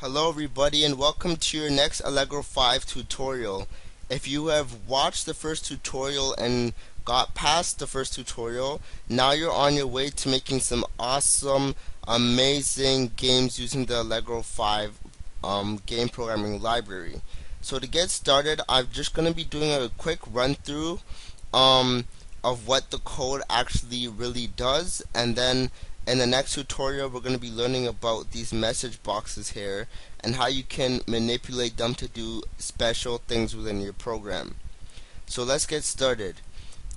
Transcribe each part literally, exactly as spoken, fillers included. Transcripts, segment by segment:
Hello everybody, and welcome to your next Allegro five tutorial. If you have watched the first tutorial and got past the first tutorial, now you're on your way to making some awesome, amazing games using the Allegro five um, game programming library. So to get started, I'm just going to be doing a quick run through um, of what the code actually really does, and then in the next tutorial we're going to be learning about these message boxes here and how you can manipulate them to do special things within your program. So let's get started.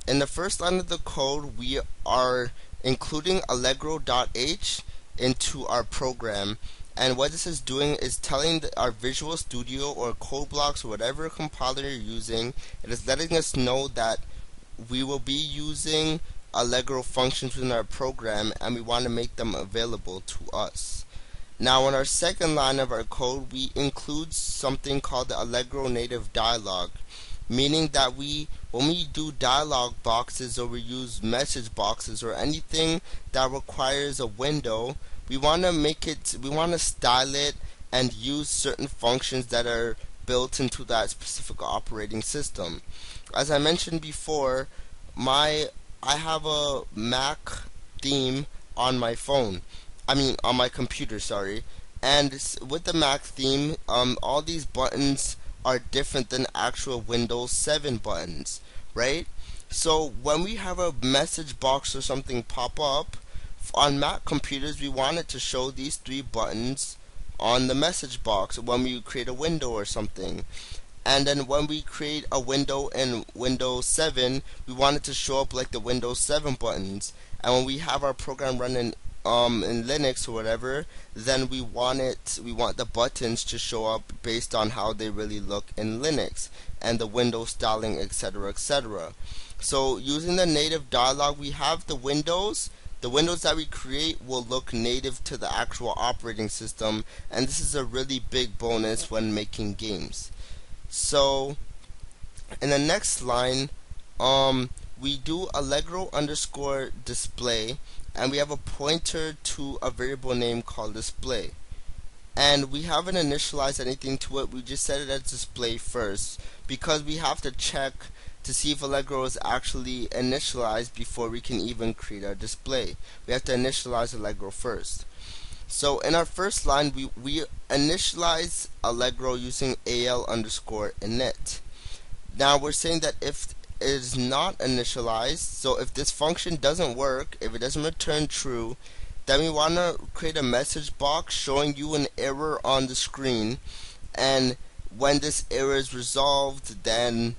In the first line of the code, we are including allegro dot h into our program, and what this is doing is telling our Visual Studio or Code Blocks or whatever compiler you're using, it is letting us know that we will be using Allegro functions within our program and we want to make them available to us. Now in our second line of our code, we include something called the Allegro native dialog, meaning that we when we do dialog boxes or we use message boxes or anything that requires a window, we want to make it we want to style it and use certain functions that are built into that specific operating system. As I mentioned before, my I have a Mac theme on my phone, I mean on my computer, sorry, and with the Mac theme, um, all these buttons are different than actual Windows seven buttons, right? So when we have a message box or something pop up, on Mac computers we want it to show these three buttons on the message box when we create a window or something. And then when we create a window in Windows seven, we want it to show up like the Windows seven buttons. And when we have our program running um, in Linux or whatever, then we want it, we want the buttons to show up based on how they really look in Linux and the window styling, et cetera, et cetera. So using the native dialog, we have the windows. The windows that we create will look native to the actual operating system, and this is a really big bonus when making games. So in the next line, um, we do allegro underscore display, and we have a pointer to a variable name called display, and we haven't initialized anything to it. We just set it as display first because we have to check to see if Allegro is actually initialized before we can even create our display. We have to initialize Allegro first. So in our first line, we, we initialize Allegro using al underscore init. Now we're saying that if it is not initialized, so if this function doesn't work, if it doesn't return true, then we want to create a message box showing you an error on the screen, and when this error is resolved, then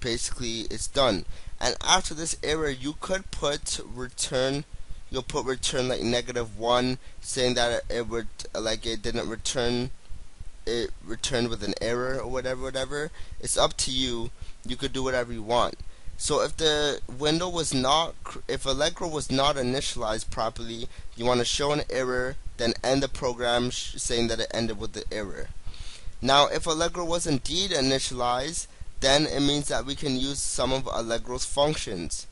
basically it's done. And after this error, you could put return you'll put return like negative one, saying that it, it would like it didn't return, it returned with an error or whatever, whatever. It's up to you. You could do whatever you want. So if the window was not, if Allegro was not initialized properly, you want to show an error, then end the program sh saying that it ended with the error. Now, if Allegro was indeed initialized, then it means that we can use some of Allegro's functions.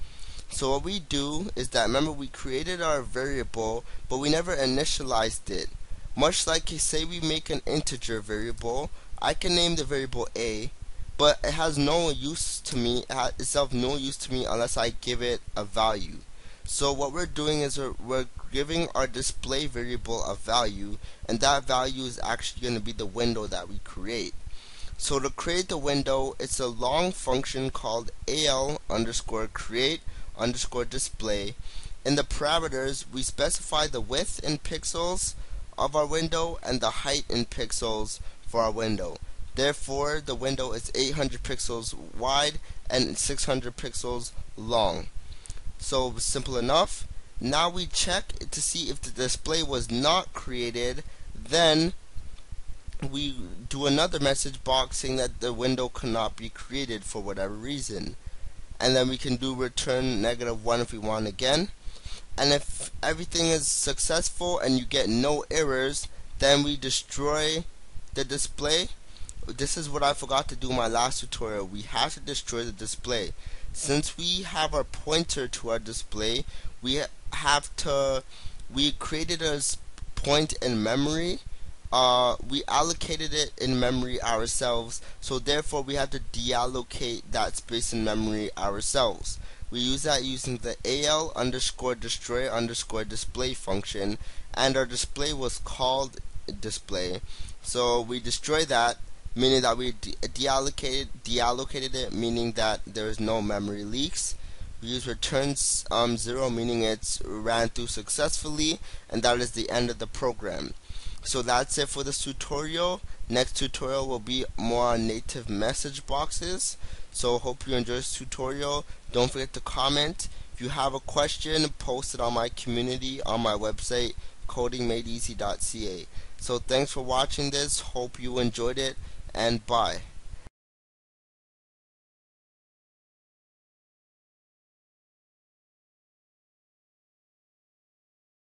So what we do is that, remember, we created our variable, but we never initialized it. Much like, say we make an integer variable, I can name the variable a, but it has no use to me, it has itself no use to me unless I give it a value. So what we're doing is we're, we're giving our display variable a value, and that value is actually going to be the window that we create. So to create the window, it's a long function called al underscore create underscore display. In the parameters, we specify the width in pixels of our window and the height in pixels for our window. Therefore, the window is eight hundred pixels wide and six hundred pixels long. So simple enough. Now we check to see if the display was not created, then we do another message box saying that the window cannot be created for whatever reason. And then we can do return negative one if we want again. And if everything is successful and you get no errors, then we destroy the display. This is what I forgot to do in my last tutorial. We have to destroy the display. Since we have our pointer to our display, we have to we created a point in memory uh, we allocated it in memory ourselves, so therefore we have to deallocate that space in memory ourselves. We use that using the al underscore destroy underscore display function, and our display was called display. So we destroy that, meaning that we de deallocated deallocated it, meaning that there is no memory leaks. We use returns um, zero, meaning it's ran through successfully, and that is the end of the program. So that's it for this tutorial. Next tutorial will be more on native message boxes. So hope you enjoyed this tutorial. Don't forget to comment. If you have a question, post it on my community on my website, coding made easy dot c a. So thanks for watching this. Hope you enjoyed it, and bye.